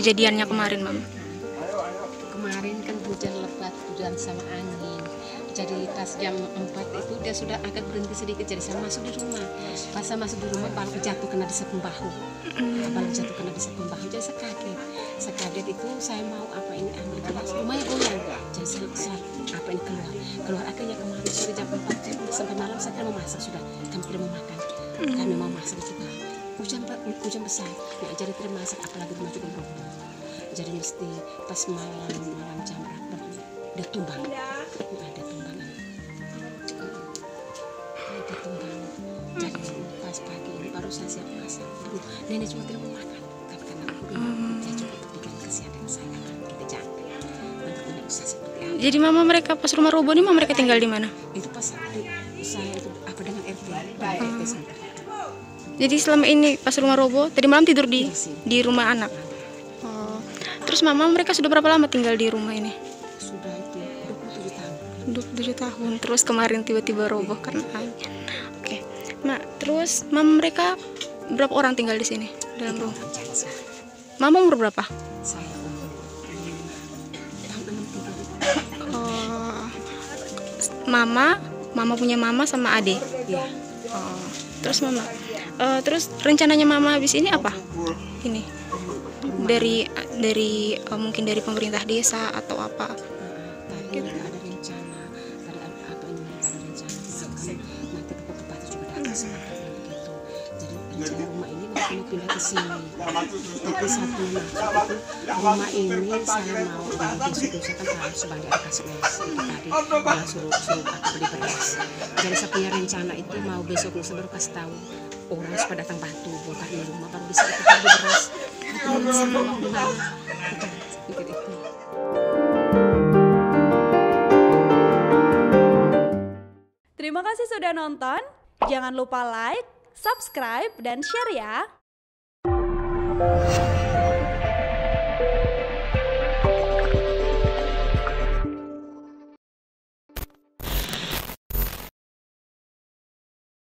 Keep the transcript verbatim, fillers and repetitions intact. kejadiannya kemarin, Mam? Kemarin kan hujan lebat, hujan sama angin. Jadi pas jam empat itu dia sudah agak berhenti sedikit, jadi saya masuk di rumah. Pas saya masuk di rumah, palu jatuh kena di sekung bahu. Palu jatuh kena di sekung bahu, jadi saya kaget. Saya kaget itu saya mau apa ini ambil gelas, rumahnya goyang. Jadi saya, saya apa ini keluar. Keluar akhirnya kemarin sore jam empat sampai malam saya kira mau masak sudah, kami kira mau makan. Kami mau masak juga. Hujan, hujan besar, nggak jadi kira masak, apalagi rumah juga roboh. Jadi mesti pas malam malam jam berapa dia tumbang. Saya siap masak. Nenek cuma tidak mau makan, tapi karena hmm. dia juga berpikiran kesehatan saya, kita capek. Mereka punya usaha seperti apa. Jadi mama mereka pas rumah roboh ini, mama mereka tinggal di mana? Itu pas saya itu aku dengan R T, hmm. R T sempat. Jadi selama ini pas rumah roboh, tadi malam tidur di yes, di rumah anak. Oh. Terus mama mereka sudah berapa lama tinggal di rumah ini? Sudah itu dua puluh tujuh tahun. dua puluh tujuh tahun. Terus kemarin tiba-tiba roboh karena angin. Nah, terus mama mereka berapa orang tinggal di sini dalam rumah? Mama umur berapa? Saya umur enam puluh tiga. Oh, mama, mama punya mama sama adik. Iya. Oh, terus mama, uh, terus rencananya mama habis ini apa? Ini dari dari uh, mungkin dari pemerintah desa atau apa? Gitu. Pindah ke sini, tapi satu rumah ini saya mau bantu saya kan harus sebagai atas mes tadi malah suruh suruh aku beli beras. Jadi saya punya rencana itu mau besok saya baru kasih tahu orang supaya datang bantu buat di rumah baru bisa kita beli beras. Itu bisa bawa kemana? Terima kasih sudah nonton. Jangan lupa like, subscribe, dan share ya.